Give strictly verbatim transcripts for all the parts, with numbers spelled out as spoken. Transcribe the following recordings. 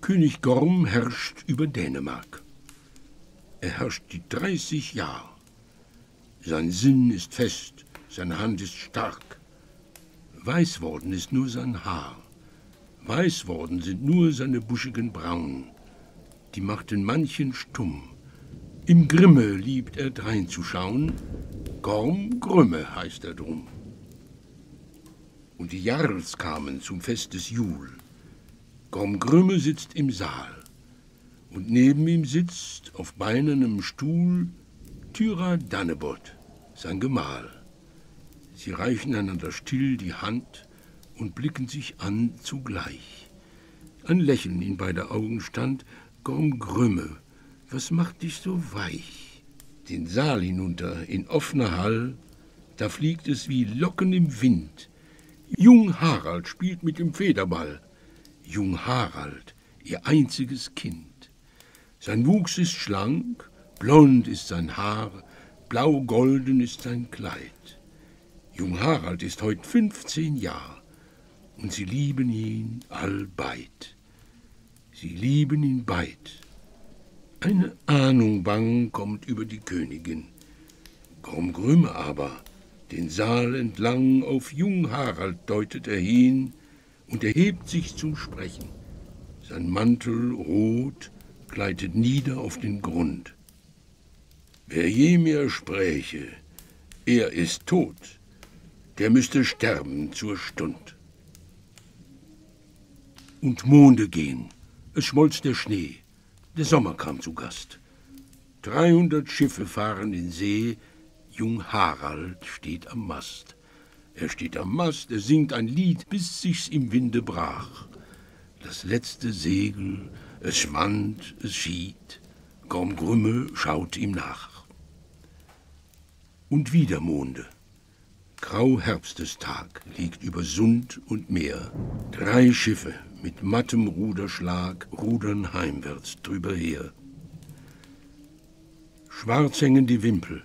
König Gorm herrscht über Dänemark. Er herrscht die dreißig Jahre. Sein Sinn ist fest, seine Hand ist stark. Weiß worden ist nur sein Haar. Weiß worden sind nur seine buschigen Brauen. Die macht den manchen stumm. Im Grimme liebt er dreinzuschauen. Gorm Grymme heißt er drum. Und die Jarls kamen zum Fest des Jul. Gorm Grymme sitzt im Saal. Und neben ihm sitzt auf beinernem Stuhl Thyra Dannebod, sein Gemahl. Sie reichen einander still die Hand und blicken sich an zugleich. Ein Lächeln in beider Augen stand. Gorm Grymme, was macht dich so weich? Den Saal hinunter, in offener Hall, da fliegt es wie Locken im Wind. Jung Harald spielt mit dem Federball. Jung Harald, ihr einziges Kind. Sein Wuchs ist schlank, blond ist sein Haar, blau-golden ist sein Kleid. Jung Harald ist heut fünfzehn Jahr, und sie lieben ihn allbeid. Sie lieben ihn beid. Eine Ahnung bang kommt über die Königin. Gorm Grymme aber, den Saal entlang, auf Jung Harald deutet er hin und erhebt sich zum Sprechen. Sein Mantel rot gleitet nieder auf den Grund. Wer je mir spräche, er ist tot, der müsste sterben zur Stund. Und Monde gehen, es schmolz der Schnee, der Sommer kam zu Gast. dreihundert Schiffe fahren in See, Jung Harald steht am Mast. Er steht am Mast, er singt ein Lied, bis sich's im Winde brach. Das letzte Segel, es schwand, es schied, Gorm Grymme schaut ihm nach. Und wieder Monde. Grau Herbstestag liegt über Sund und Meer. Drei Schiffe mit mattem Ruderschlag rudern heimwärts drüber her. Schwarz hängen die Wimpel.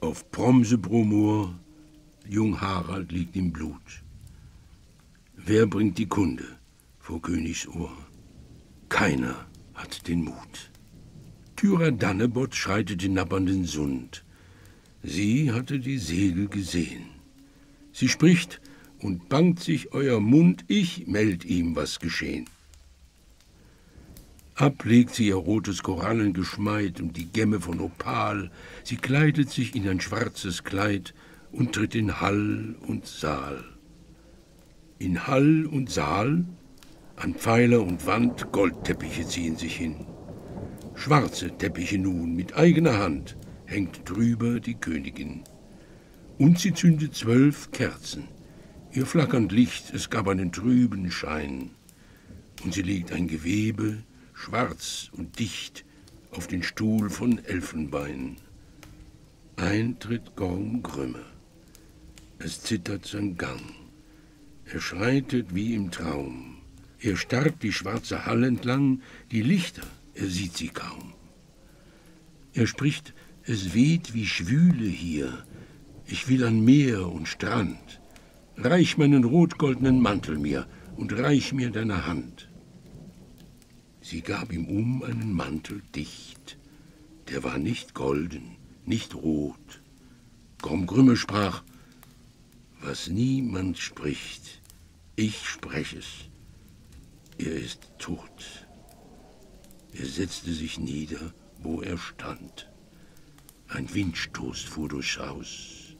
Auf Bromsebromor, Jung Harald liegt im Blut. Wer bringt die Kunde vor Königs Ohr? Keiner hat den Mut. Thyra Dannebod schreitet hinab an den Sund. Sie hatte die Segel gesehen. Sie spricht und bangt sich euer Mund, ich meld ihm, was geschehn. Ab legt sie ihr rotes Korallengeschmeid und die Gemme von Opal. Sie kleidet sich in ein schwarzes Kleid und tritt in Hall und Saal. In Hall und Saal? An Pfeiler und Wand Goldteppiche ziehen sich hin. Schwarze Teppiche nun mit eigener Hand hängt drüber die Königin. Und sie zündet zwölf Kerzen. Ihr flackernd Licht, es gab einen trüben Schein. Und sie legt ein Gewebe, schwarz und dicht, auf den Stuhl von Elfenbein. Eintritt Gorm Grymme. Es zittert sein Gang. Er schreitet wie im Traum. Er starrt die schwarze Hall entlang, die Lichter, er sieht sie kaum. Er spricht, es weht wie Schwüle hier, ich will an Meer und Strand. Reich meinen rotgoldenen Mantel mir und reich mir deine Hand. Sie gab ihm um einen Mantel dicht, der war nicht golden, nicht rot. Gorm Grymme sprach, was niemand spricht, ich spreche es. Er ist tot. Er setzte sich nieder, wo er stand. Ein Windstoß fuhr durchs Haus.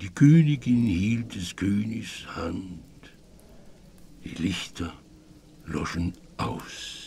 Die Königin hielt des Königs Hand. Die Lichter loschen aus.